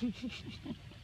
Hehehehe